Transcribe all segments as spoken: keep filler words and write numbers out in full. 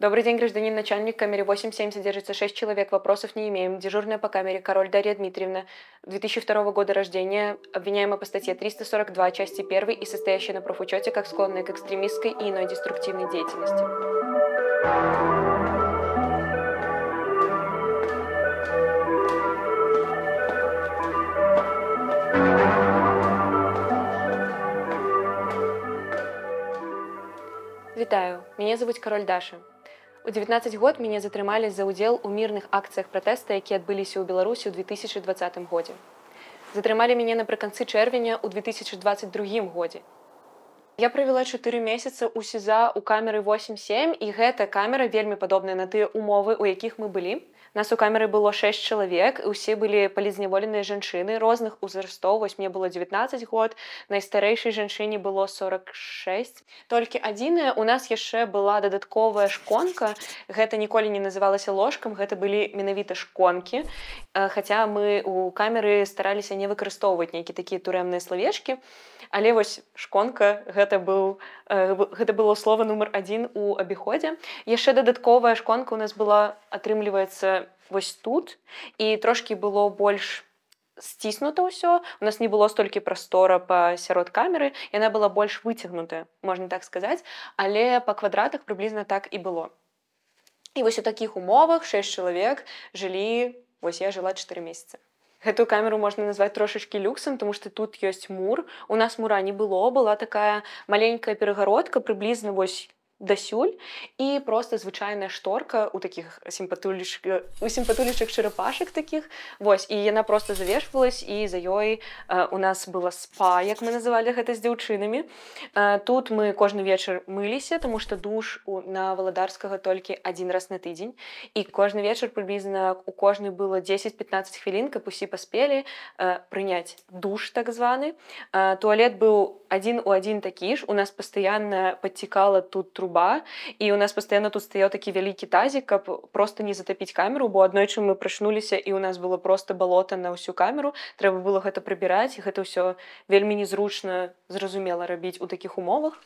Добрый день, гражданин начальник. В камере восемь семь содержится шесть человек. Вопросов не имеем. Дежурная по камере Король Дарья Дмитриевна, две тысячи второго года рождения, обвиняемая по статье триста сорок два, части первой и состоящая на профучете как склонная к экстремистской и иной деструктивной деятельности. Вітаю, меня зовут Король Даша. У девятнадцать год меня затрымали за удел у мирных акциях протеста, якія адбыліся ў Беларусі ў две тысячи двадцатым годзе. Затрымалі меня напрыканцы чэрвеня ў две тысячи двадцать другім годзе. Я правяла чатыры месяца у СІЗА у камеры восемь семь, і гэта камера вельмі падобная на тыя умовы, у якіх мы былі. Нас у камеры было шесть чалавек, і ўсе былі палізняволеныя жанчыны розных узрастоў. Вось мне было девятнадцать год, найстарэйшай жанчыне было сорок шесть. Толькі адзінае, у нас яшчэ была дадатковая шконка. Гэта ніколі не называлася ложкам, гэта былі менавіта шконкі. Хаця мы у камеры стараліся не выкарыстоўваць нейкі такія турэмныя словечкі. Але вось шконка гэта быў гэта было слова нумар адзін у абіходзе. Яшчэ дадатковая шконка у нас была, атрымліваецца, вось тут, і трошкі было больш сціснута ўсё. У нас не было столькі прастора пасярод камеры, яна была больш выцягнутая, можна так сказаць, але па квадратах прыблізна так і было. І вось у такіх умовах шэсць чалавек жылі, вось я жыла чатыры месяцы. Гэтую камеру можна назваць трошачкі люксам, тому што тут ёсць мур. У нас мура не было, была такая маленькая перагародка, прыблізна вось дасюль, і проста звычайная шторка у такіх сімпатулічных, у сімпатулічных чарапашак такіх. Вось, і яна проста завешвалась, і за ёй э, у нас была спа, як мы называлі гэта з дзяўчынамі. Э, тут мы кожны вечар мыліся, таму што душ у, на Володарскага толькі адзін раз на тыдзень. І кожны вечар прыблізна у кожнай было десять-пятнадцать хвілін, каб усе паспелі э, прыняць душ так званы. Э, туалет быў адзін у адзін такі ж. У нас пастаянна падцікала тут труба. І у нас пастаянна тут стаяў такі вялікі тазік, каб проста не затапіць камеру, бо аднойчы мы прачнуліся, і ў нас было проста балота на ўсю камеру. Трэба было гэта прыбіраць, і гэта ўсё вельмі незручна, зразумела, рабіць у такіх умовах.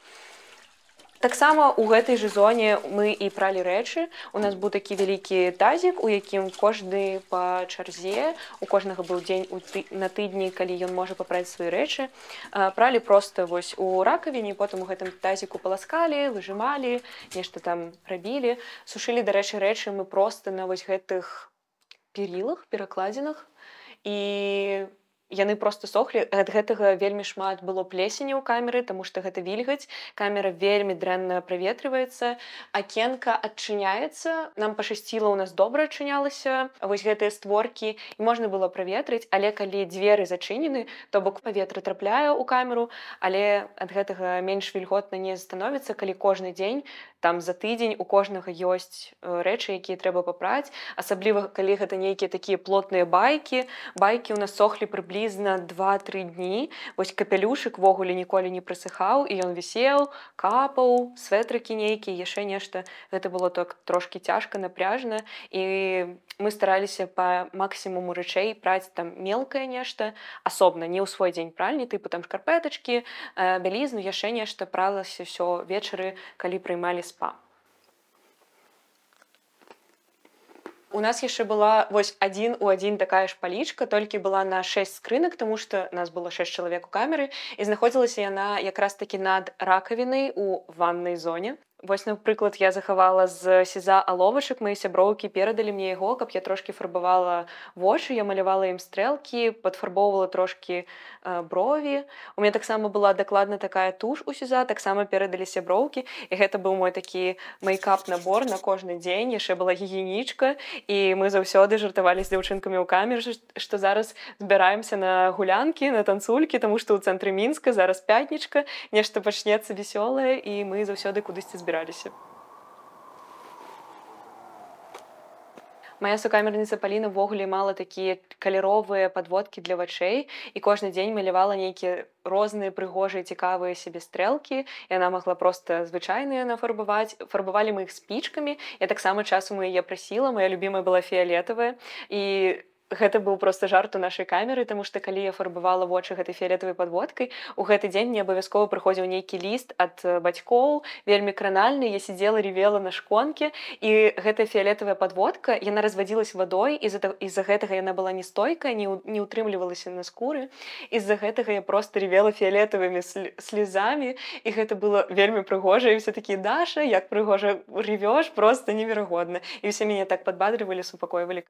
Таксама у гэтай жа зоне мы і пралі рэчы. У нас быў такі вялікі тазік, у якім кожны па чарзе, у кожнага быў дзень на тыдні, калі ён можа папраць свае рэчы. Пралі проста вось у ракавіне, потым у гэтым тазіку паласкалі, выжымалі, нешта там рабілі. Сушылі, дарэчы, рэчы мы проста на вось гэтых перілах, перакладзінах. І яны проста сохлі. Ад гэтага вельмі шмат было плесені ў камеры, таму што гэта вільгаць. Камера вельмі дрэнна праветрываецца, акенка адчыняецца. Нам пашасціла, у нас добра адчынялася вось гэтыя створкі, і можна было праветрыць, але калі дзверы зачынены, то бок паветра трапляе ў камеру, але ад гэтага менш вільготна не становіцца, калі кожны дзень, там за тыдзень у кожнага ёсць рэчы, якія трэба папраць, асабліва калі гэта нейкія такія плотныя байкі. Байкі у нас сохлі прыблізна два-тры дні. Вось капялюшык ввогуле ніколі не прысыхаў, і ён вісеў, капаў, светрыкі нейкі, яшчэ нешта. Гэта было так трошкі цяжка, напряжна, і мы стараліся па максімуму рэчэй праць там мелкае нешта, асобна, не ў свой дзень пральні, тыпу там шкарпэтачкі, бялізну, яшчэ нешта, пралася ўсё вечары, калі прыймалі спа. У нас яшчэ была вось адзін у адзін такая ж палічка, толькі была на шэсць скрынак, таму што нас было шэсць чалавек у камеры, і знаходзілася яна якраз такі над ракавінай у ваннай зоне. Вось, напрыклад, я захавала з СІЗА аловачак, мае сяброўкі перадалі мне яго, каб я трошкі фарбавала вочы, я малявала ім стрэлкі, падфарбоўвала трошкі э, брові. У меня таксама была дакладна такая туш у СІЗА, таксама перадалі сяброўкі, і гэта быў мой такі мейкап-набор на кожны дзень, яшчэ была гігіенічка, і мы заўсёды жартавалі з дзяўчынкамі ў камеры, што зараз збіраемся на гулянкі, на танцулькі, таму што ў цэнтры Мінска зараз пятнічка, нешта пачнецца весёлае, і мы заўсёды кудысьці збіраемся. Мая сукамерніца Паліна ввогуле мала такія каляровыя падводкі для вачэй, і кожны дзень малявала нейкія розныя прыгожыя цікавыя сябе стрэлкі. Яна могла проста звычайныя нафарбаваць. Фарбавалі мы іх спічкамі. Я таксама часам яе прасіла, моя любімая была фіялетавая. І гэта быў проста жарт у нашай камеры, таму што калі я фарбавала вочы гэтай фіялетавай падводкай, у гэты дзень мне абавязкова прыходзіў нейкі ліст ад бацькоў, вельмі кранальны, я сидела, ревела на шконке, і гэтая фіялетавая падводка, яна развадзілась вадой, из-за гэтага яна была нестойкая, не утрымлівалася на скуры, из-за гэтага я просто ревела фіялетавымі слезамі, і гэта было вельмі прыгожа, і ўсе такія: Даша, як прыгожа ревёш, просто неверагодна. І ўсе мяне так падбадрывалі, супакойвалі.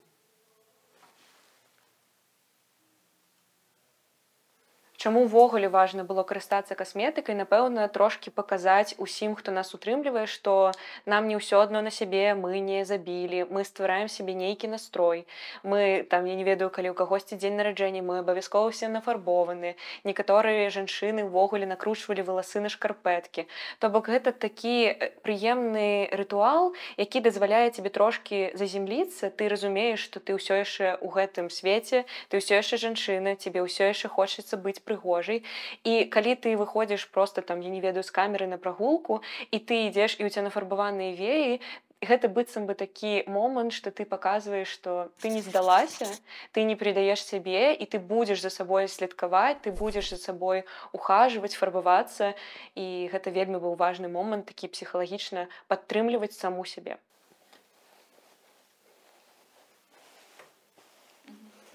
Чаму ўвогуле важна было карыстацца касметыкай, напэўна, трошкі паказаць усім, хто нас утрымлівае, што нам не ўсё адно на сябе, мы не забілі, мы ствараем сябе нейкі настрой. Мы, там, я не ведаю, калі ў кагосьці дзень нараджэння, мы абавязкова ўсе нафарбованы. Некаторыя жанчыны ўвогуле накручвалі валасы на шкарпэткі. То бок гэта такі прыемны рытуал, які дазваляе цябе трошкі заземліцца, ты разумееш, што ты ўсё яшчэ ў гэтым свеце, ты ўсё яшчэ жанчына, цябе ўсё яшчэ хочацца быць прыгожай. Прыгожий. И калі ты выходишь просто там, я не ведаю, с камеры на прогулку, и ты идешь, и у тебя нафарбованные веи, гэта быццам бы такі момант, что ты показываешь, что ты не сдалася, ты не предаешь себе, и ты будешь за собой следковать, ты будешь за собой ухаживать, фарбоваться, и гэта вельмі быў важный момант, такі псіхалагічна падтрымліваць саму себе.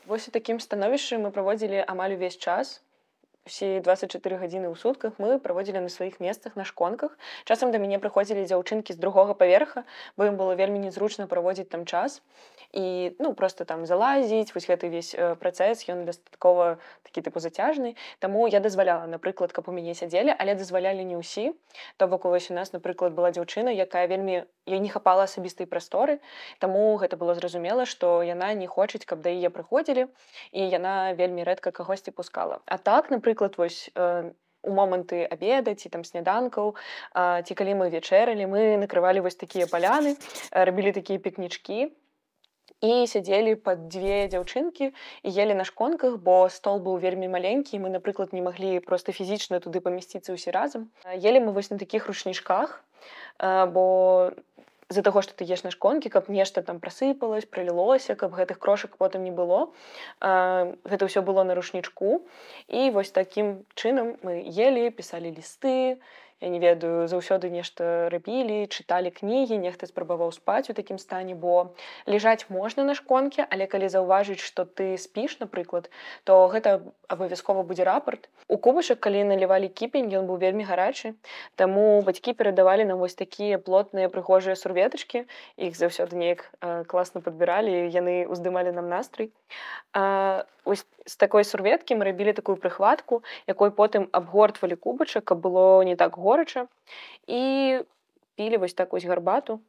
Вось у такім становішчы мы праводзілі амаль увесь час. Все двадцать четыре гадзіны ў сутках мы праводзілі на сваіх месцах, на шконках. Часам да мяне прыходзілі дзяўчынкі з другога паверха, бо ім было вельмі незручна праводзіць там час. І ну, просто там залазіць, вось гэты весь працэс, ён дастаткова такі тыпу зацяжны. Таму я дазваляла, напрыклад, каб у мяне сядзелі, але дазвалялі не ўсі. То бок вось у нас, напрыклад, была дзяўчына, якая вельмі ёй не хапала асабістай прасторы, таму гэта было зразумела, што яна не хочуць, каб да яе прыходзілі, і яна вельмі рэдка кагосьці пускала. А так, напрыклад, вось у моманты обеда ці там сняданкаў, ці калі мы вячэралі, мы накрывалі вось такія паляны, рабілі такія пікнічкі і сядзелі пад дзве дзяўчынкі і елі на шконках, бо стол быў вельмі маленькі, мы, напрыклад, не маглі проста фізічна туды памясціцца ўсе разам. Елі мы вось на такіх ручнічках, бо з-за таго, што ты еш на шконкі, каб нешта там прасыпалось, прылілося, каб гэтых крошак потым не было. Гэта ўсё было на ручнічку. І вось такім чынам мы елі, пісалі лісты, я не ведаю, заўсёды нешта рабілі, чыталі кнігі, нехта спрабаваў спаць у такім стане, бо ляжаць можна на шконкі, але калі заўважыць, што ты спіш, напрыклад, то гэта абавязкова будзе рапарт. У кубышак, калі налівалі кіпень, ён быў вельмі гарачы, таму бацькі перадавалі нам вось такія плотныя прыгожыя сурветачкі, іх заўсёды неяк класна падбіралі, яны ўздымалі нам настрой. Вось з такой сурветкі мы рабілі такую прыхватку, якой потым абгортвалі кубачак, каб было не так горача, і пілі вось такую гарбату.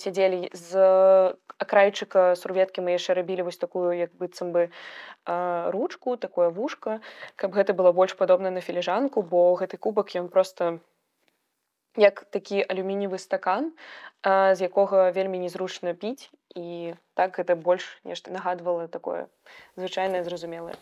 Сядзелі з акрайчыка сурветкі, мы яшчэ рабілі вось такую, як быццам бы, ручку, такое вушка, каб гэта было больш падобна на філіжанку, бо гэты кубак ён проста як такі алюмініевы стакан, з якога вельмі незручна піць, і так гэта больш нешта нагадвала такое звычайнае, зразумелае.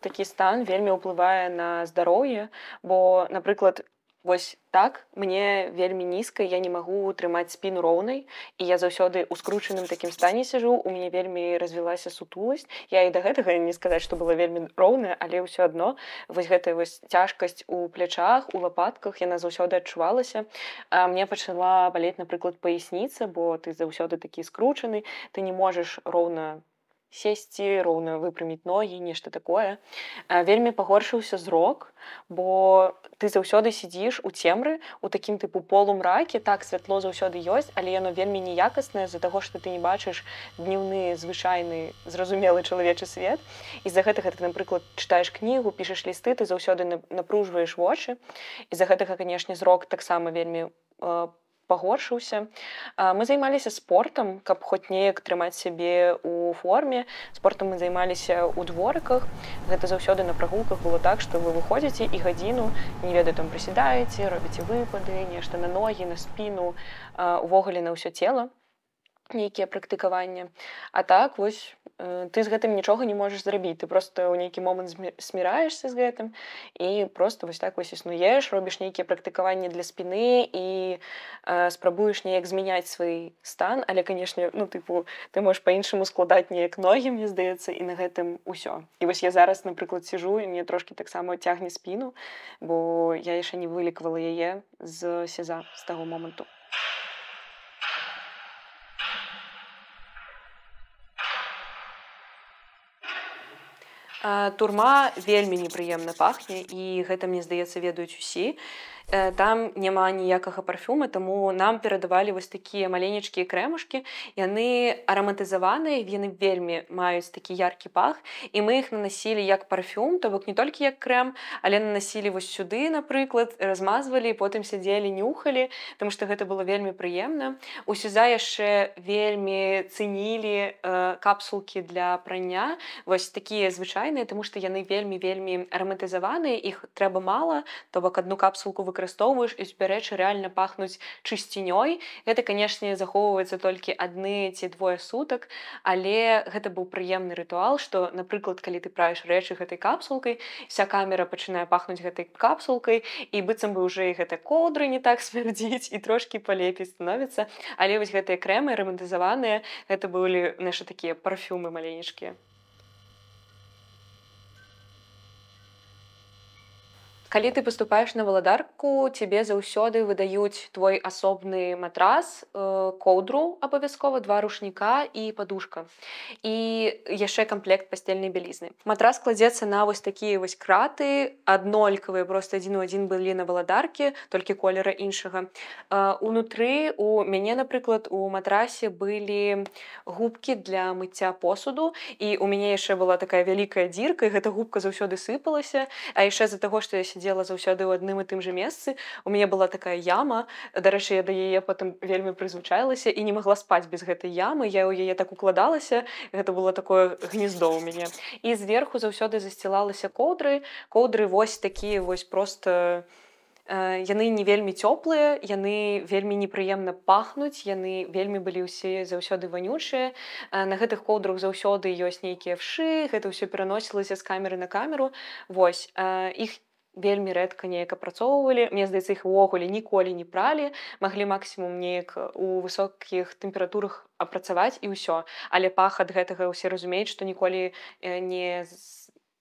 Такі стан вельмі ўплывае на здароўе, бо, напрыклад, вось так, мне вельмі нізка, я не магу трымаць спіну роўнай, і я заўсёды ў скручаным такім стане сижу, у мяне вельмі развілася сутуласць. Я і да гэтага не сказаць, што была вельмі роўная, але ўсё адно вось гэтая вось цяжкасць у плячах, у лапатках, яна заўсёды адчувалася. А мне пачала балець, напрыклад, паясніца, бо ты заўсёды такі скручаны, ты не можаш роўна сесці, роўна выпряміць ногі, нешта такое. Вельмі пагоршыўся зрок, бо ты заўсёды сядзіш у цемры, у такім тыпу полумраке, так святло заўсёды ёсць, але яно вельмі неякаснае з-за таго, што ты не бачыш дневны, звычайны, зразумелы чалавечы свет. І з-за гэтага ты, напрыклад, чытаеш кнігу, пішаш лісты, ты заўсёды напружваеш вочы. І з-за гэтага, канешне, зрок таксама вельмі пагоршыўся. Мы займаліся спортам, каб хоць неяк трымаць сябе у форме. Спортам мы займаліся ў дворыках. Гэта заўсёды на прагулках было так, што вы выходзіце і гадзіну, не ведаю, там прысідаеце, робіце выпады, нешта на ногі, на спіну, увогуле на ўсё цела. нейкія практыкаванні. А так вось ты з гэтым нічога не можаш зрабіць, ты просто ў нейкі момант сміраешся з гэтым і просто вось так вось існуеш, робіш нейкія практыкаванні для спіны і э, спрабуеш неяк змяняць свой стан, але канешне, ну тыпу ты можаш па-іншаму складаць неяк ногі, мне здаецца, і на гэтым усё. І вось я зараз, напрыклад, сижу і мне трошкі таксама цягне спіну, бо я яшчэ не выліквала яе з сеза з таго моманту. Турма вельмі непрыемна пахне і гэта, мне здаецца, ведаюць усі. Там няма ніякага парфюма, таму нам перадавалі вось такія маленечкія крэмушкі. Яны араматызаваныя, яны вельмі маюць такі яркі пах, і мы іх нанасілі як парфюм, то бок не толькі як крэм, але нанасілі вось сюды, напрыклад, размазвалі, потым сядзелі, нюхалі, таму што гэта было вельмі прыемна. У сеза яшчэ вельмі цэнілі э, капсулкі для прання, вось такія звычайныя, таму што яны вельмі вельмі араматызаваныя, іх трэба мала, то бок адну капсулку вы выкарыстоўваеш і збярэчы рэальна пахнуць чысцінёй. Гэта, канешне, захоўваецца толькі адны ці двое сутак, але гэта быў прыемны рытуал, што, напрыклад, калі ты правіш рэчы гэтай капсулкай, вся камера пачынае пахнуць гэтай капсулкай і быццам бы ўжо і гэта коўдры не так смярдзіць і трошкі палепей становіцца, але вось гэтыя крэмы араматызаваныя, гэта былі нашы такія парфюмы маленечкія. Калі ты паступаеш на Валадарку, тебе заўсёды выдаюць твой асобны матрас, коўдру абавязкова, два рушніка і падушка. І яшчэ камплект пасцельнай бялізны. Матрас кладзецца на вось такія вось краты, аднолькавыя, проста адзін у адзін былі на Валадаркі, толькі колера іншага. Унутры у мяне, напрыклад, у матрасе былі губкі для мыцця посуду, і у мяне яшчэ была такая вялікая дзірка, і гэта губка заўсёды сыпалася, а яшчэ з-за таго, што я сидзела делала заўсёды ў адным і тым же месцы, у мяне была такая яма, дарэчы, я да яе потым вельмі прызвычаілася і не магла спаць без гэтай ямы, я ў яе так укладалася, гэта было такое гнездо ў мяне. І зверху заўсёды засцілалася коўдры, коўдры вось такія вось просто... Яны не вельмі цёплыя, яны вельмі непрыемна пахнуць, яны вельмі былі ўсе заўсёды ванючыя. На гэтых коўдрах заўсёды ёсць нейкія вшы, гэта ўсё пераносілася з камеры на камеру. Вось, іх вельмі рэдка неяк апрацоўвалі, мне здаецца, іх увогуле ніколі не пралі, маглі максімум неяк у высокіх тэмпературах апрацаваць і ўсё, але пах ад гэтага ўсе разумеюць, што ніколі не,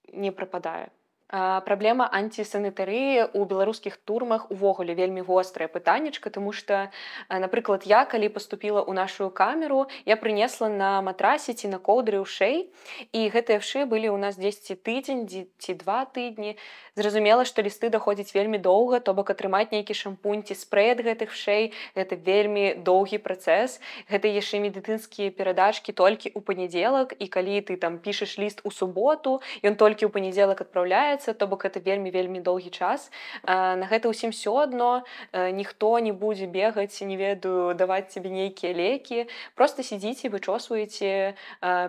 не прападае. Праблема антисанітарыі у беларускіх турмах увогуле вельмі вострае пытаннечка, тому што, напрыклад, я, калі паступіла ў нашу камеру, я прынесла на матрасе ці на коўдры ўшэй, і гэтыя ўшы былі ў нас дзесьці тыдзень ці два тыдні. Зразумела, што лісты даходзяць вельмі доўга, то бок атрымаць нейкі шампунь ці спрэд гэтых ўшэй, гэта вельмі доўгі працэс. Гэта яшчэ медыцынскія перадачкі толькі ў панядзелак, і калі ты там пішаш ліст у суботу, ён толькі ў панядзелак адпраўляецца, то бок это вельмі вельмі доўгі час. На гэта ўсім все адно, ніхто не будзе бегаць, не ведаю, даваць цябе нейкія лекі, просто сядзіце, вычосваеце,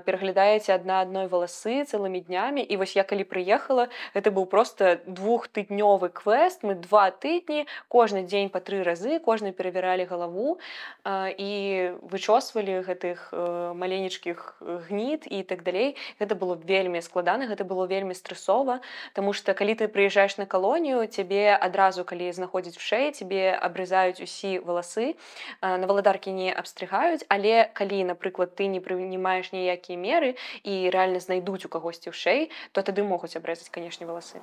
пераглядаеце адна адной валасы цэлымі днямі. І вось я калі прыехала, это быў просто двухтыднёвы квест, мы два тыдні кожны дзень па тры разы, кожны перавяралі галаву і вычосвалі гэтых маленечкіх гніт і так далей. Гэта было вельмі складана, гэта было вельмі стрэсова. Таму што калі ты прыязджаеш на калонію, цябе адразу, калі знаходзіць вшэй, цябе абрызаюць усе валасы, на Валадаркі не абстрыгаюць, але калі, напрыклад, ты не прынимаеш ніякія меры і рэальна знайдуць у кагосьці вшэй, то тады могуць абрэзаць, канешне, валасы.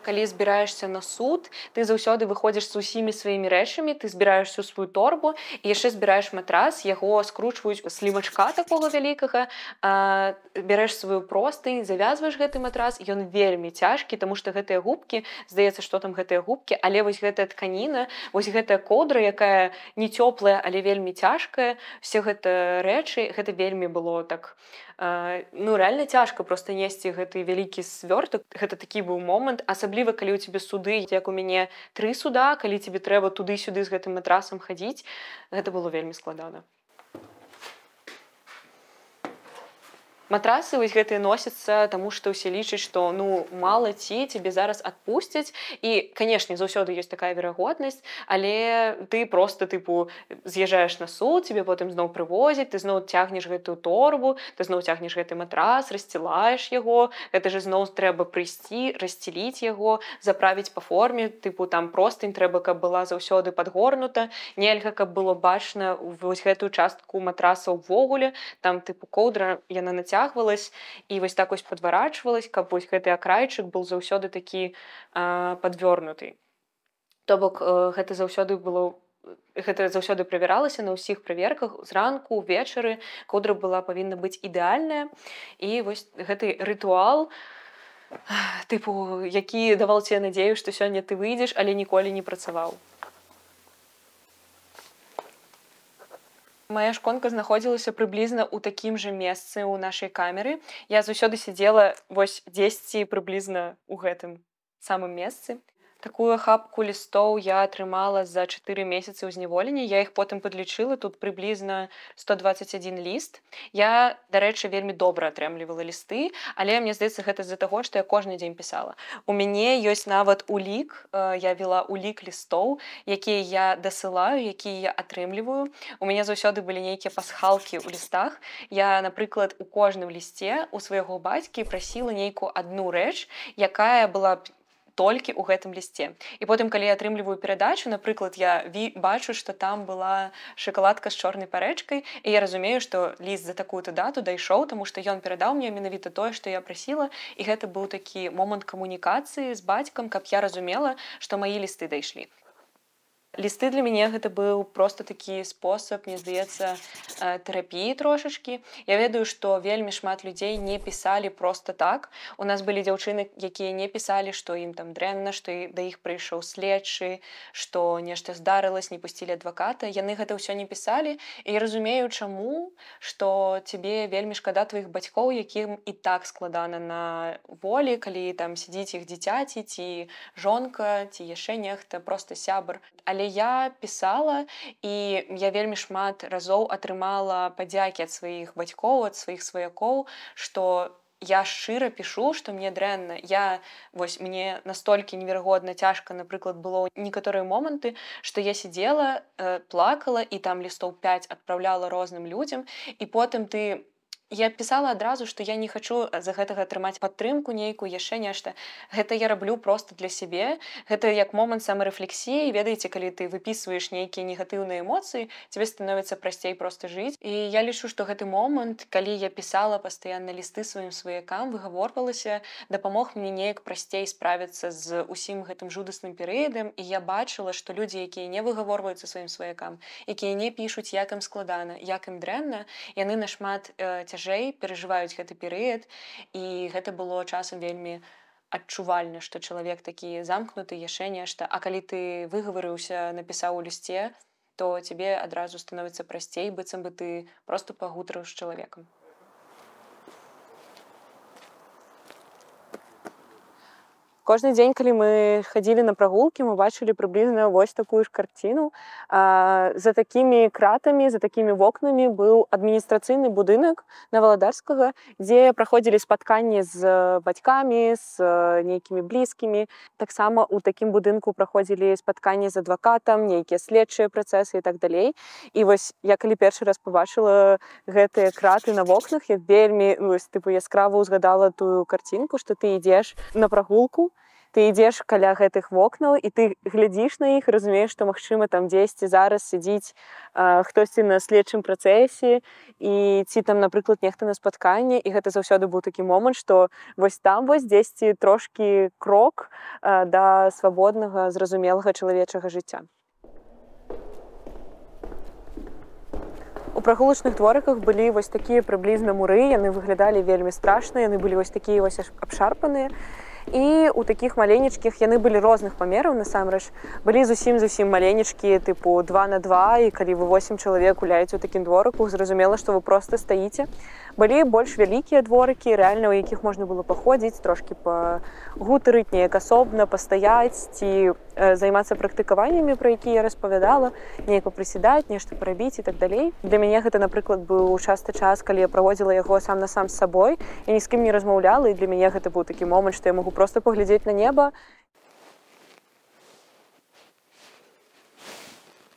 Калі збіраешся на суд, ты заўсёды выходзіш з усімі сваімі рэчамі, ты збіраеш всю сваю торбу і яшчэ збіраеш матрас, яго скручваюць слімачка такога вялікага, бярэш сваю простынь, завязваеш гэты матрас, ён вельмі цяжкі, таму што гэтыя губкі, здаецца, што там гэтыя губкі, але вось гэтая тканіна, вось гэтая коўдра, якая не цёплая, але вельмі цяжкая, все гэта рэчы, гэта вельмі было так, ну рэальна цяжка проста несці гэты вялікі свёртак. Гэта такі быў момант, асабліва калі ў цябе суды, як у мяне тры суда, калі цябе трэба туды-сюды з гэтым матрасам хадзіць, гэта было вельмі складана. Матрасы вось гэтыя носятся, тому что все лічаць, что ну мало ці тебе зараз отпустить. И, конечно, заўсёды есть такая верагоднасць, але ты просто тыпу з'язджаешь на суд, тебе потом зноў привозят, ты зноў тягнешь гэтую торбу, ты зноў тягнешь гэты матрас, расстилаешь его, это же зноў трэба прийти, расстелить его, заправить по форме, тыпу там просто трэба, каб была заўсёды подгорнута, нельга, каб было бачна вось гэтую частку матраса ўвогуле, там тыпу коўдра яна нацягвалась і вось так вось падварачвалась, каб вось гэты акрайчык был заўсёды такі э, подвернутый. То бок э, гэта заўсёды было гэта заўсёды правяралася на ўсіх праверках зранку, увечары, коўдра была павінна быць ідэальная. І вось гэты рытуал тыпу, які давал тебе надзею, што сёння ты выйдзеш, але ніколі не працаваў. Моя шконка находилась приблизно у таким же месте у нашей камеры. Я заўсёды сидела вось десять приблизно у гэтым самым месте. Такую хапку листоў я атрымала за четыре месяца ўзняволення. Я их потом подлічыла, тут приблизно сто двадцать один лист. Я, дарэчы, вельмі добра атрымлівала листы, але мне здаецца, гэта з-за таго, што я кожны дзень пісала. У мяне ёсць нават улік, я вела улік листоў, якія я дасылаю, якія я атрымліваю. У мяне заўсёды былі нейкія пасхалкі ў лістах. Я, напрыклад, у кожным лісце у свайго бацькі прасіла нейкую адну рэч, якая была только у гэтым листе. И потом, когда я атрымліваю передачу, например, я бачу, что там была шоколадка с черной паречкой, и я разумею, что лист за такую-то дату дайшоў, потому что он передал мне именно то, что я просила, и это был такой момент коммуникации с батьком, как я разумела, что мои листы дайшли. Листы для меня это был просто такі способ, мне здаецца, терапии трошечки. Я ведаю, что вельмі шмат людей не писали просто так. У нас были девчины, якія не писали, что им там дрэнна, что до их пришел следчы, что нечто здарылось, не пустили адвоката. Яны гэта ўсё не писали. И я разумею, чаму, что тебе вельмі шкада твоих батьков, якім и так складана на волі, калі там сидить их дзіцяці, ці жонка, ці яшчэ нехта, просто сябр. Але я писала, и я вельмі шмат разоў атрымала падзякі от своих бацькоў, от своих сваякоў, что я шчыра пишу, что мне дрэнна. Я, вось, мне настолько неверогодно тяжко, например, было некоторые моменты, что я сидела, э, плакала, и там листов пять отправляла разным людям, и потом ты... Я писала адразу, что я не хочу за гэтага атрымаць падтрымку нейкую, яшчэ нешта. Гэта я раблю просто для сябе. Гэта як момант самарэфлексіі. Ведаеце, калі ты выписываешь нейкія негатыўныя эмоцыі, тебе становится прасцей просто жить. И я лічу, что гэты момант, калі я писала постоянно листы своим сваякам, выгаворвалася, дапамог мне неяк прасцей справиться з усім гэтым жудасным перыядам. И я бачыла, что люди, якія не выгаворваюцца сваім сваякам, якія не пишуць, як им складана, як им дрэнна, яны нашмат э, цяжэй переживаюць гэты перыяд, і гэта было часам вельмі адчувальна, што чалавек такі замкнуты, яшчэ нешта. А калі ты выгаварыўся, напісаў у лісце, то тебе адразу становіцца прасцей, быццам бы ты просто пагутарыў з чалавекам. Кожны дзень, калі мы хадзілі на прагулкі, мы бачылі прыблізна вось такую ж карціну. За такімі кратамі, за такімі вокнамі быў адміністрацыйны будынак на Володарскага, дзе праходзілі спатканні з бацькамі, з нейкімі блізкімі. Таксама у такім будынку праходзілі спатканні з адвакатам, нейкія следчыя працэсы і так далей. І вось я калі першы раз пабачыла гэтыя краты на вокнах, я вельмі вось, тыпу, яскрава ўзгадала тую карцінку, што ты ідзеш на прагулку, ты идешь каля гэтых вокнаў, и ты глядишь на их, разумеешь, что магчыма там дзесьці зараз сидеть э, хтосьці на следчым працэсе, и ці там, например, нехта на спатканне, и гэта заўсёды был такі момант, что вось там вось дзесьці трошки крок э, до свободного, зразумелого чалавечага жыцця. У прагулачных дворыках былі вось такія прыблізна муры, яны выглядалі вельмі страшныя, яны былі вось такія вось абшарпаныя. І у таких маленечкіх, яны былі розных памераў насамрэч, былі зусім-зусім маленечкія, тыпу два на два, і калі вы восем чалавек гуляеце ў такім дворыку, зразумела, што вы проста стаіце. Былі больш вялікія дворыкі, рэальна, у якіх можна было паходзіць, трошкі пагутарыць неяк асобна, пастаяць ці займацца практыкаваннямі, пра якія я распавядала, неяк папрысідаць, нешта парабіць і так далей. Для мяне гэта, напрыклад, быў часта час, калі я праводзіла яго сам на сам з сабой, я ні з кім не размаўляла, і для мяне гэта быў такі момант, што я магу просто поглядеть на небо.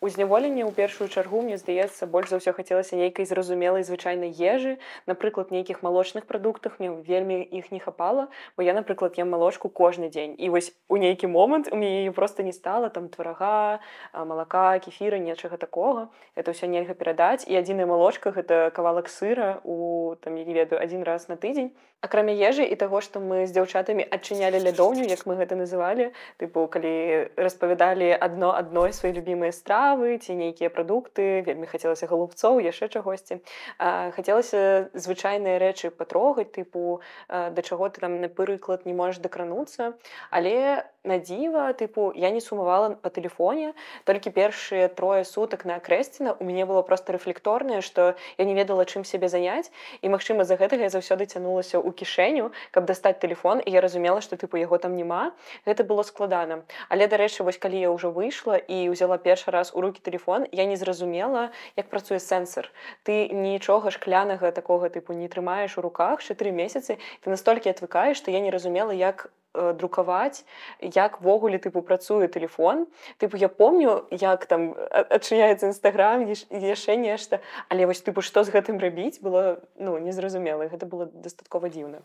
У зняволенні, у першую чаргу, мне здаецца, больш за ўсё хацелася нейкай зразумелай звычайнай ежы, напрыклад, нейкіх малочных прадуктах, мне вельмі іх не хапала, бо я, напрыклад, ем малочку кожны дзень. І вось у нейкі момант у мяне яе проста не стала, там творога, малака, кефіра, нечага такога. Это ўсё нельга перадаць. І адзіная малочка – гэта кавалак сыра у, там, я не ведаю, адзін раз на тыдзень. Акрамя ежы і таго, што мы з дзяўчатамі адчынялі лядоўню, як мы гэта называлі, тыпу, калі распавядалі адно адной свае любімыя стравы, ці нейкія прадукты, вельмі хацелася галубцоў, яшчэ чагосьці. Хацелася звычайныя рэчы патрогаць, тыпу, да чаго ты там, напрыклад, не можаш дакрануцца. Але на дзіва, тыпу, я не сумавала па тэлефоне. Толькі першыя трое сутак на Крэсціна у мяне было проста рэфлекторнае, што я не ведала, чым сябе заняць. І, магчыма, з-за гэтага я заўсёды цянулася ў кішэню, каб дастаць тэлефон, і я разумела, што тыпу яго там няма. Гэта было складана. Але, дарэчы, вось калі я ўжо выйшла і ўзяла першы раз у рукі телефон, я не зразумела, як працуе сенсор. Ты нічога шклянага такога тыпу не трымаеш у руках чатыры месяцы, ты настолькі адвыкаеш, што я не разумела, як друкаваць, як ввогуле тыпу працуе телефон. Тыпу я помню, як там адчыняецца Інстаграм, яшчэ нешта, але вось тыпу што з гэтым рабіць было, ну, незразумела, гэта было дастаткова дзіўна.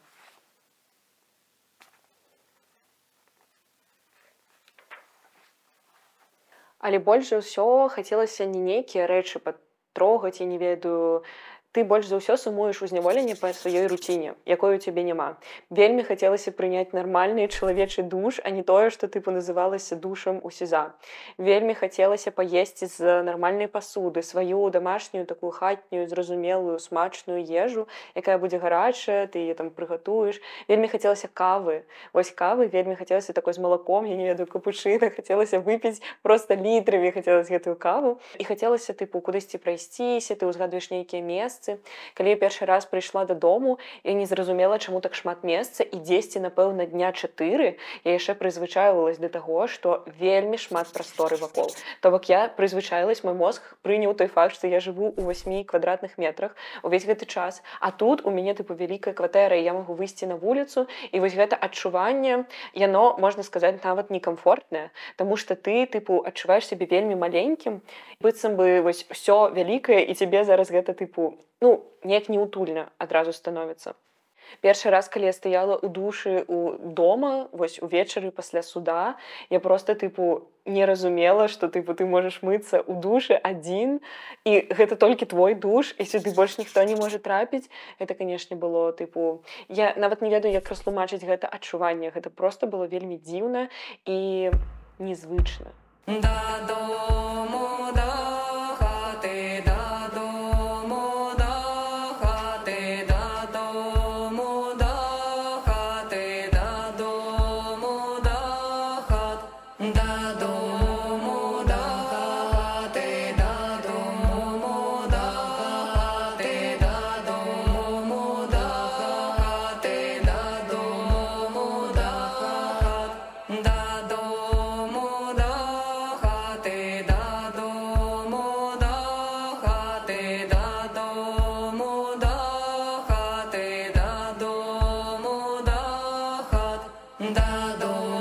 Але больш за ўсё хацелася не нейкія рэчы патрогаць, я не ведаю, ты больш за ўсё сумуеш у зняволенні па сваёй руціне, якой у цябе няма. Вельмі хацелася прыняць нармальны чалавечы душ, а не тое, што тыпу называлася душам у сеза. Вельмі хацелася паесці з нармальнай пасуды, сваю домашнюю, такую хатнюю, зразумелую, смачную ежу, якая будзе гарачая, ты яе там прыгатуеш. Вельмі хацелася кавы. Вось кавы вельмі хацелася такой з малаком, я не ведаю, капучына, хацелася выпіць проста літрамі, хацелася гэтую каву. І хацелася тыпу кудысьці прайсціся, ты ўзгадваеш нейкія месцы. Калі я першы раз прыйшла дадому, я не зразумела, чаму так шмат месца, і дзесьці, напэўна, дня чатыры я яшчэ прызвычайвалась да таго, што вельмі шмат прасторы вакол. То бок я прызвычаілась, мой мозг прыняў той факт, што я жыву ў восьмі квадратных метрах увесь гэты час, а тут у мяне тыпу вялікая кватэра, і я магу выйсці на вуліцу, і вось гэта адчуванне, яно, можна сказаць, нават некамфортнае, таму што ты тыпу адчуваеш сябе вельмі маленькім, быццам бы вось усё вялікае, і цябе зараз гэта тыпу ну, неяк неутульна адразу становіцца. Першы раз, калі я стаяла ў душы у дома, вось увечары пасля суда, я проста тыпу не разумела, што тыпу ты можаш мыцца ў душы адзін, і гэта толькі твой душ, і сюды больш ніхто не можа трапіць. Гэта, канешне, было тыпу... Я нават не ведаю, як растлумачыць гэта адчуванне. Гэта проста было вельмі дзіўна і незвычна. Дадому, да. Да, да.